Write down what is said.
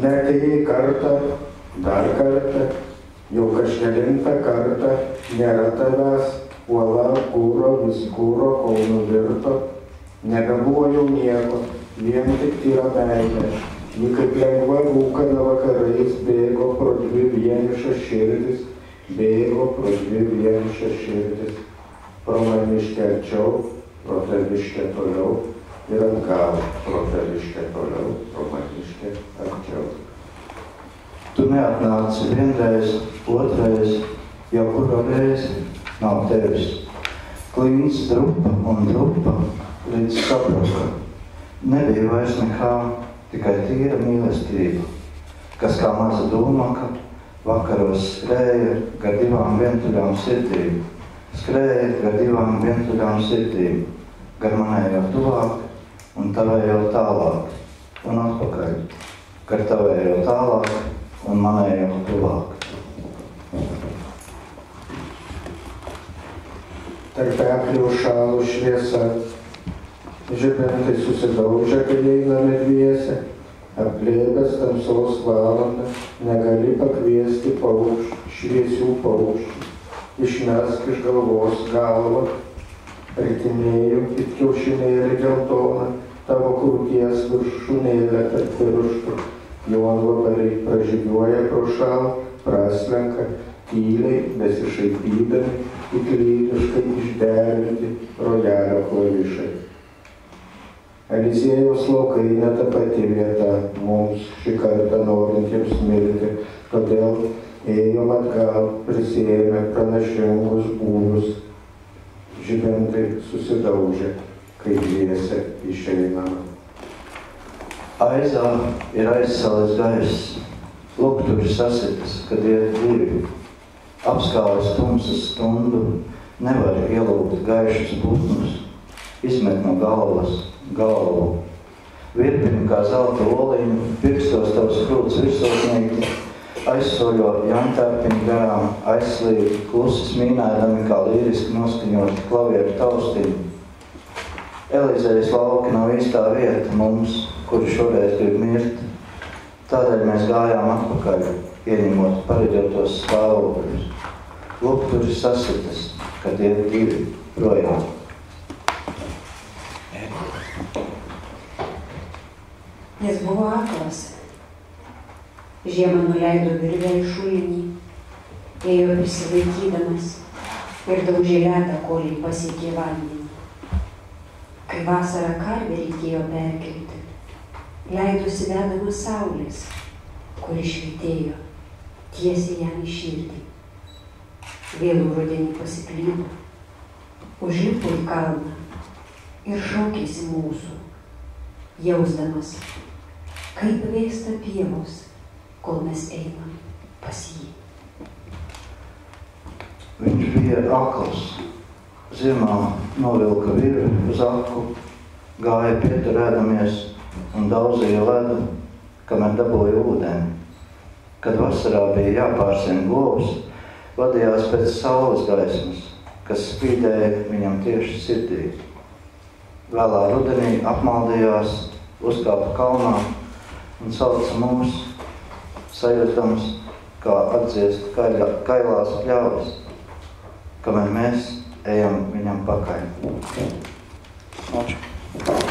Ne karta, dar karta, jo kašnelinta karta, nėra tavęs, uola kūro, viskūro, kol nuvirto, nebebuvo jau nieko, vien tik tyra meilė. Ji kaip lengva būkana vakarais bėgo pro dvi vienišas širdis, bėgo pro dvi vienišas širdis. Pro maniškę arčiau, pro taviškę toliau ir atgal, pro taviškę toliau, pro maniškę arčiau. Tuomet nāca vienreiz, otrais, jau kuro reiz nav tevis. Klints drupa un drupa līdz sabruka. Nebija vairs nekā. Tikai tīra mīlestība, kas kā maza dūmaka vakaros skrēja gar divām vientuļām sirdīm, skrēja gar divām vientuļām sirdīm, gar manai jau tuvāk un tavai jau tālāk un atpakaļ, gar tavai jau tālāk un manai jau tuvāk. Tad pēkļu šālu šviesā. Žibentai susidaužia, kad einame dviese, aplėpęs tamsos valandą, negali pakviesti paukščių, šviesių paukščių, išmesk iš galvos galvą, ritinėjau it kiaušinėlį geltoną, tavo krūties viršūnėlę tarp pirštų, jonvabariai pražygiuoja pro šalą, praslenka, tyliai, besišaipydami, it lyriškai išderinti rojelio klavišai. Eliziejaus laukai ne ta pati vieta mums šį kartą norintiems mirti, todėl ėjom atgal, prisėjome pranašingus būnus. Žibentai susidaužė, kai dviese išeinama. Aizā ir aizsalis gaiss, lukturi sasits, kad iet divi. Apskāvis tumsas stundu, nevar ielūgt gaišus būtnus, izmet no galvas. Galvu. Virpini kā zelta oliņu, pirkstos tavs krūts virsotnieki, aizsoļo jantarpini garām, aizslīvi, klusi smīnēdami kā līriski noskaņoti klavieru taustiņu. Elizējas lauki nav īstā vieta mums, kuru šoreiz grib mirt. Tādēļ mēs gājām atpakaļ, ieņemot pareģotos stāvokļus. Lukturi sasitas, kad iet divi projām. Nes buvo aklas. Žiemą nuleido virvę į šulinį, ėjo prisilaikydamas ir daužė ledą, kol jį pasiekė vandenį. Kai vasarą karvę reikėjo perkelti, leidosi vedamas saulės, kuri švytėjo tiesiai jam į širdį. Vėlų rudenį pasiklydo, užlipo į kalną ir šaukėsi mūsų, jausdamas, kaip vėsta pievos, kol mes einam pas jį. Viņš bija akls. Ziemā novilka virvi uz aku, gāja pieturēdamies un dauzīja ledu, kamēr dabūja ūdeni. Kad vasarā bija jāpārsien govs, vadījās pēc saules gaismas, kas spīdēja viņam tieši sirdī. Vēlā rudenī apmaldījās, uzkāpa kalnā un sauca mūs, sajūtams, kā atdziest kailās pļavas, kamēr mēs ejam viņam pakaļ. Noču.